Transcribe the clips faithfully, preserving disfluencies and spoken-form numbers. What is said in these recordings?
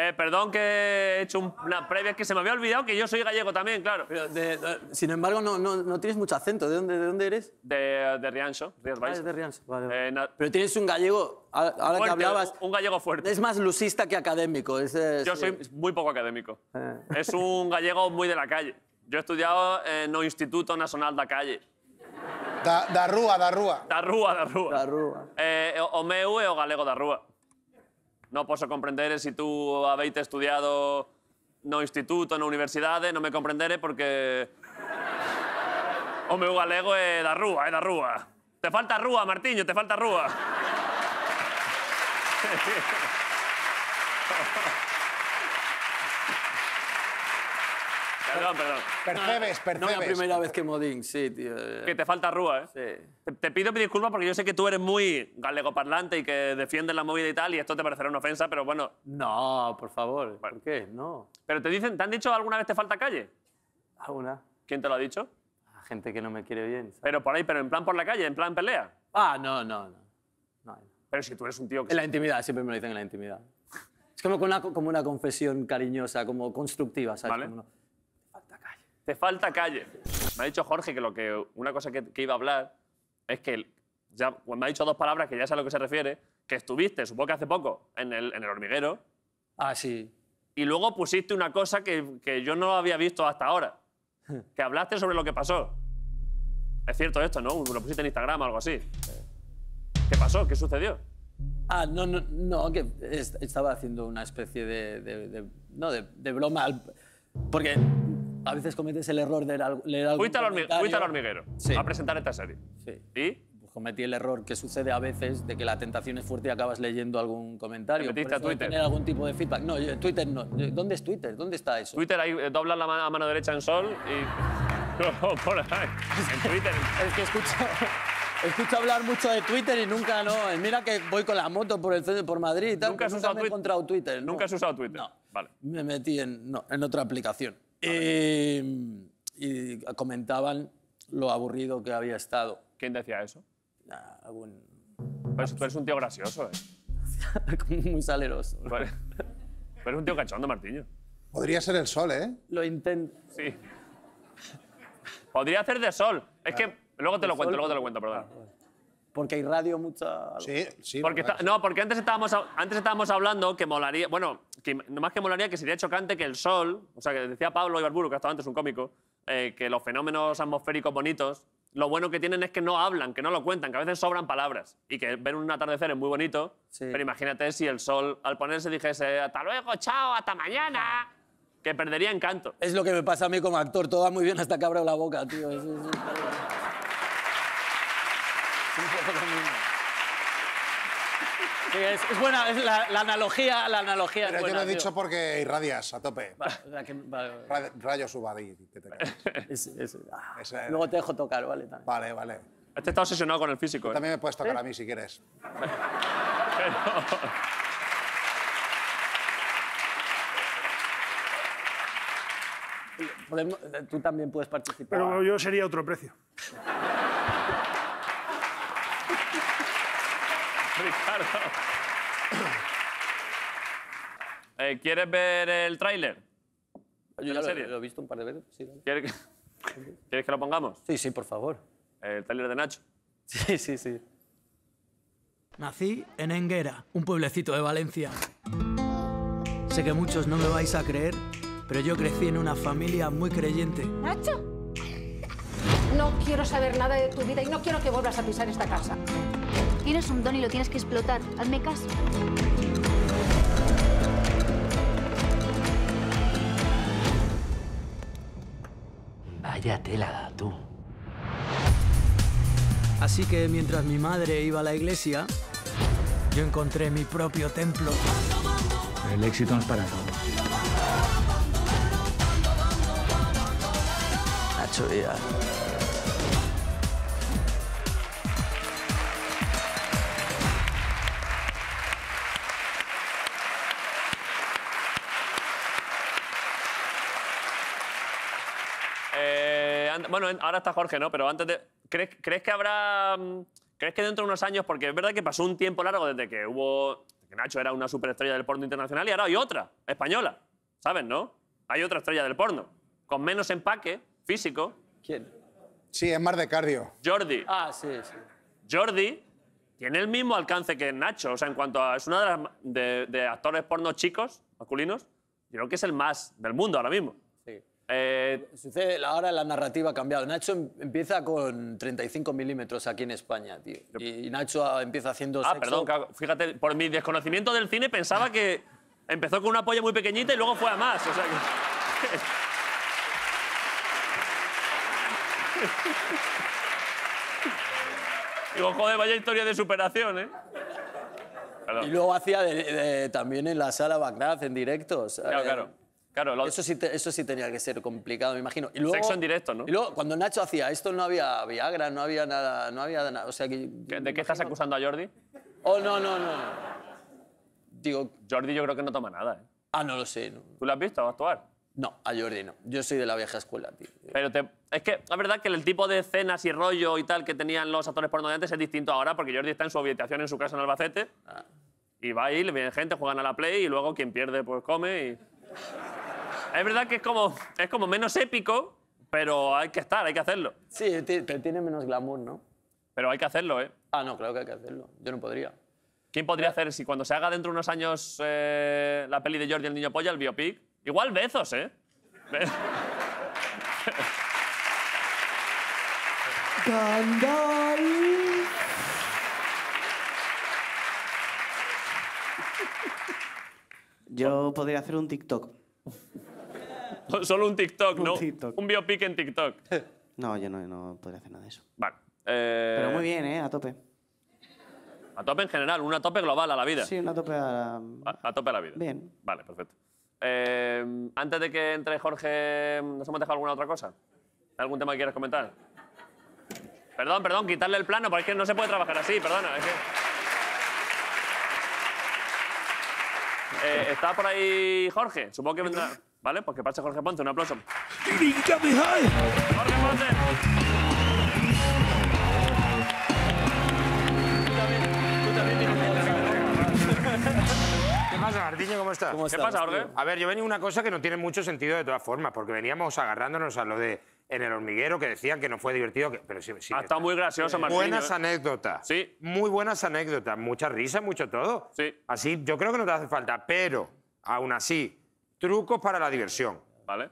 Eh, perdón que he hecho un, una previa, que se me había olvidado que yo soy gallego también, claro. Pero de, de, sin embargo, no, no, no tienes mucho acento. ¿De dónde, de dónde eres? De, de Rianxo. Ríos Baixas. Ah, de Rianxo. Vale. Eh, Pero tienes un gallego, ahora fuerte, que hablabas... Un gallego fuerte. Es más lusista que académico. Es, es, yo soy muy poco académico. Eh. Es un gallego muy de la calle. Yo he estudiado en el Instituto Nacional de la Calle. Da, da Rúa, da Rúa. Da Rúa, da Rúa. Da Rúa. Eh, o meu o galego da Rúa. No puedo comprender si tú habéis estudiado no instituto, no universidades, no me comprenderé porque... o meu galego es da Rúa, es da Rúa. Te falta Rúa, Martiño, te falta Rúa. Perdón, perdón. Percebes, percebes. No es la primera vez que Modín, sí, tío. Que te falta Rúa, ¿eh? Sí. Te, te pido disculpas porque yo sé que tú eres muy galegoparlante y que defiendes la movida y tal, y esto te parecerá una ofensa, pero bueno... No, por favor. Bueno. ¿Por qué? No. Pero te dicen, ¿te han dicho alguna vez te falta calle? ¿Alguna? ¿Quién te lo ha dicho? La gente que no me quiere bien. ¿Sabes? Pero por ahí, pero en plan por la calle, en plan pelea. Ah, no, no, no. no, no. Pero si tú eres un tío que... En la intimidad, siempre me lo dicen en la intimidad. Es como una, como una confesión cariñosa, como constructiva, ¿sabes? Vale. Como una... Te falta calle. Me ha dicho Jorge que, lo que una cosa que, que iba a hablar es que ya, me ha dicho dos palabras que ya sé a lo que se refiere, que estuviste, supongo que hace poco, en el, en el Hormiguero. Ah, sí. Y luego pusiste una cosa que, que yo no había visto hasta ahora, que hablaste sobre lo que pasó. Es cierto esto, ¿no? Lo pusiste en Instagram o algo así. ¿Qué pasó? ¿Qué sucedió? Ah, no, no, no, que estaba haciendo una especie de, de, de, no, de, de broma, porque... A veces cometes el error de leer algo. Fuiste al Hormiguero, sí, a presentar esta serie. Sí. ¿Y? Pues cometí el error que sucede a veces de que la tentación es fuerte y acabas leyendo algún comentario. ¿Te metiste a Twitter? ¿Tener algún tipo de feedback? No, yo, Twitter no. ¿Dónde es Twitter? ¿Dónde está eso? Twitter, ahí eh, doblas la mano, a mano derecha en sol y... no, por ahí. En Twitter. Es que escucho, escucho hablar mucho de Twitter y nunca, no. Mira que voy con la moto por el centro, por Madrid y tal. Nunca has usado Twitter. Nunca me he encontrado Twitter. Nunca has usado Twitter. No. Vale. Me metí en, no, en otra aplicación. Eh, y comentaban lo aburrido que había estado. ¿Quién decía eso? Nah, algún... Pues tú eres un tío gracioso, ¿eh? Muy saleroso. Vale. Pero eres un tío cachondo, Martiño. Podría ser el sol, ¿eh? Lo intento. Sí. Podría hacer de sol. Es claro. que... Luego te lo cuento, luego te lo cuento, perdón. Porque hay radio mucha... Sí, sí. Porque está... No, porque antes estábamos, antes estábamos hablando que molaría... Bueno, que más que molaría, que sería chocante que el sol... O sea, que decía Pablo Ibarburu, que hasta antes un cómico, eh, que los fenómenos atmosféricos bonitos, lo bueno que tienen es que no hablan, que no lo cuentan, que a veces sobran palabras. Y que ver un atardecer es muy bonito, sí, pero imagínate si el sol, al ponerse, dijese hasta luego, chao, hasta mañana, que perdería encanto. Es lo que me pasa a mí como actor, todo va muy bien hasta que abro la boca, tío. Eso, eso está bien. Sí, es, es buena, es la, la analogía, la analogía. Pero es buena, yo lo he dicho, tío, porque irradias a tope. Va, o sea que, va, va. Rayos Ubadí. Ah, luego te dejo tocar, ¿vale? También. Vale, vale. Este está obsesionado con el físico. ¿Eh? También me puedes tocar, ¿sí?, a mí si quieres. Pero... Podemos, tú también puedes participar. Pero yo sería otro precio. Ricardo. Eh, ¿Quieres ver el tráiler? Yo ya lo, lo he visto un par de veces. Sí, ¿no? ¿Quieres, que... ¿Quieres que lo pongamos? Sí, sí, por favor. El tráiler de Nacho. Sí, sí, sí. Nací en Enguera, un pueblecito de Valencia. Sé que muchos no me vais a creer, pero yo crecí en una familia muy creyente. ¿Nacho? No quiero saber nada de tu vida y no quiero que vuelvas a pisar esta casa. Tienes un don y lo tienes que explotar. Hazme caso. Vaya tela, tú. Así que mientras mi madre iba a la iglesia, yo encontré mi propio templo. El éxito no es para todos. Nacho, ya. Bueno, ahora está Jorge, ¿no? Pero antes de... ¿Crees, ¿crees que habrá ¿Crees que dentro de unos años, porque es verdad que pasó un tiempo largo desde que hubo... que Nacho era una superestrella del porno internacional y ahora hay otra, española, ¿sabes, no? Hay otra estrella del porno, con menos empaque físico. ¿Quién? Sí, es Mar de Cardio. Jordi. Ah, sí, sí. Jordi tiene el mismo alcance que Nacho, o sea, en cuanto a... es una de las... de, de actores porno chicos, masculinos, yo creo que es el más del mundo ahora mismo. Sí. Eh... Sucede, ahora la narrativa ha cambiado. Nacho empieza con treinta y cinco milímetros aquí en España, tío. Yo... Y Nacho empieza haciendo Ah, sexo... perdón, cago. Fíjate, por mi desconocimiento del cine pensaba que empezó con una polla muy pequeñita y luego fue a más, o sea que... Digo, joder, vaya historia de superación, ¿eh? Perdón. Y luego hacía de, de, también en la sala Bagdad, en directos. Claro, claro. claro lo... eso, sí te, eso sí tenía que ser complicado, me imagino. Y luego, sexo en directo, ¿no? Y luego, cuando Nacho hacía esto, no había Viagra, no había nada... No había nada o sea, que, ¿De qué imagino... estás acusando a Jordi? Oh, no, no, no. no. Digo... Jordi yo creo que no toma nada, ¿eh? Ah, no lo sé. No. ¿Tú lo has visto actuar? No, a Jordi no. Yo soy de la vieja escuela, tío. Pero te... es que la verdad es que el tipo de escenas y rollo y tal que tenían los actores porno de antes es distinto ahora, porque Jordi está en su habitación en su casa en Albacete ah. y va ahí, le viene gente, juegan a la Play y luego quien pierde pues come y... Es verdad que es como, es como menos épico, pero hay que estar, hay que hacerlo. Sí, pero tiene menos glamour, ¿no? Pero hay que hacerlo, ¿eh? Ah, no, claro que hay que hacerlo. Yo no podría. ¿Quién podría hacer si cuando se haga dentro de unos años eh, la peli de Jordi el niño polla, el biopic? Igual Bezos, ¿eh? Yo podría hacer un TikTok. Solo un TikTok, ¿no? Un, TikTok. un biopic en TikTok. No, yo no, no podría hacer nada de eso. Vale. Eh... Pero muy bien, ¿eh? A tope. A tope en general, una tope global a la vida. Sí, una tope a la... A, a tope a la vida. Bien. Vale, perfecto. Eh, antes de que entre Jorge, ¿nos hemos dejado alguna otra cosa? ¿Algún tema que quieras comentar? Perdón, perdón, quitarle el plano, porque es que no se puede trabajar así, perdona. Es que... eh, ¿Está por ahí Jorge? Supongo que vendrá... Vale, pues que pase Jorge Ponce, un aplauso. ¡Jorge Ponce! Tú también, tú también. ¿Qué pasa, Martiño? ¿Cómo estás? ¿Cómo estás? ¿Qué pasa, Jorge? A ver, yo venía una cosa que no tiene mucho sentido de todas formas, porque veníamos agarrándonos a lo de en El Hormiguero, que decían que no fue divertido, que... pero sí, sí ha estado muy gracioso, Martiño. Buenas anécdotas. Sí. Muy buenas anécdotas, mucha risa, mucho todo. Sí. Así, yo creo que no te hace falta, pero, aún así, trucos para la diversión. Vale.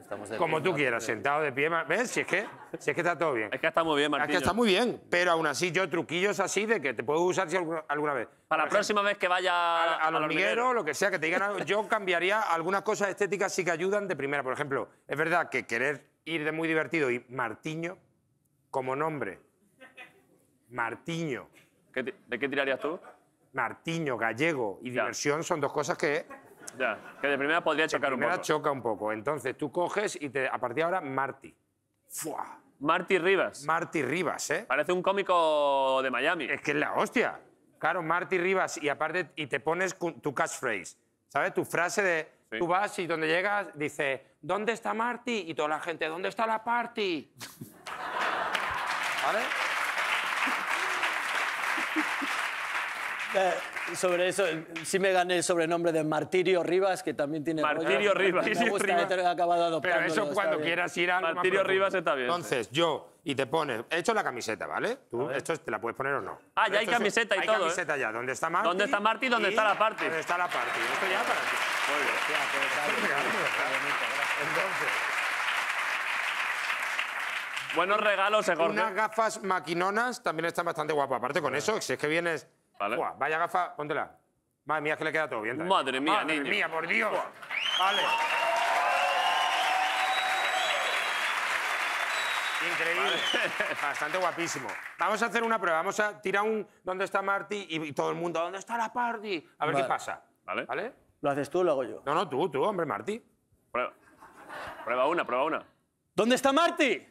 Estamos de Como pie, tú quieras, pie. sentado de pie. ¿Ves? Si es, que, si es que está todo bien. Es que está muy bien, Martiño. Es que está muy bien, pero aún así yo truquillos así de que te puedo usar si alguna, alguna vez. Para la ejemplo, próxima vez que vaya al hormiguero, lo que sea, que te digan algo. Yo cambiaría algunas cosas estéticas sí que ayudan de primera. Por ejemplo, es verdad que querer ir de muy divertido y Martiño como nombre. Martiño. ¿Qué ¿De qué tirarías tú? Martiño, gallego y ya. diversión son dos cosas que... Ya, que de primera podría chocar de primera un poco. choca un poco. Entonces tú coges y te, a partir de ahora, Marty. ¡Fua! Marty Rivas. Marty Rivas, ¿eh? Parece un cómico de Miami. Es que es la hostia. Claro, Marty Rivas y aparte y te pones tu catchphrase, ¿sabes? Tu frase de... Sí. Tú vas y donde llegas dices, ¿dónde está Marty? Y toda la gente, ¿dónde está la party? ¿Vale? Eh, sobre eso, sí me gané el sobrenombre de Martirio Rivas, que también tiene... Martirio Rivas. Me gusta, he acabado adoptándolo. Pero eso cuando quieras ir a... Martirio Rivas está bien. Entonces, yo, y te pones... He hecho la camiseta, ¿vale? Tú, esto te la puedes poner o no. Ah, ya hay camiseta y todo, ¿eh? Hay camiseta ya. ¿Dónde está Marty? ¿Dónde está Marty y dónde está la party? ¿Dónde está la party? Esto ya para ti. Muy bien. Entonces... Buenos regalos, Jorge. Unas gafas maquinonas también están bastante guapas. Aparte con eso, si es que vienes... Vale. Uah, vaya gafa, póntela. Madre mía, es que le queda todo bien. También. Madre mía, Madre niño. mía, por Dios. Uah. Vale. Increíble. Vale. Bastante guapísimo. Vamos a hacer una prueba. Vamos a tirar un... ¿Dónde está Marty? Y todo el mundo, ¿dónde está la party? A ver vale. qué pasa. ¿Vale? ¿Vale? ¿Lo haces tú o lo hago yo? No, no, tú, tú, hombre, Marty. Prueba. Prueba una, prueba una. ¿Dónde está Marty?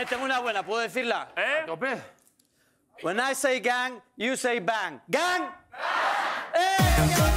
Eh, tengo una buena, ¿puedo decirla? ¿Eh? ¿A tope? When I say gang, you say bang. Gang. Bang. Eh.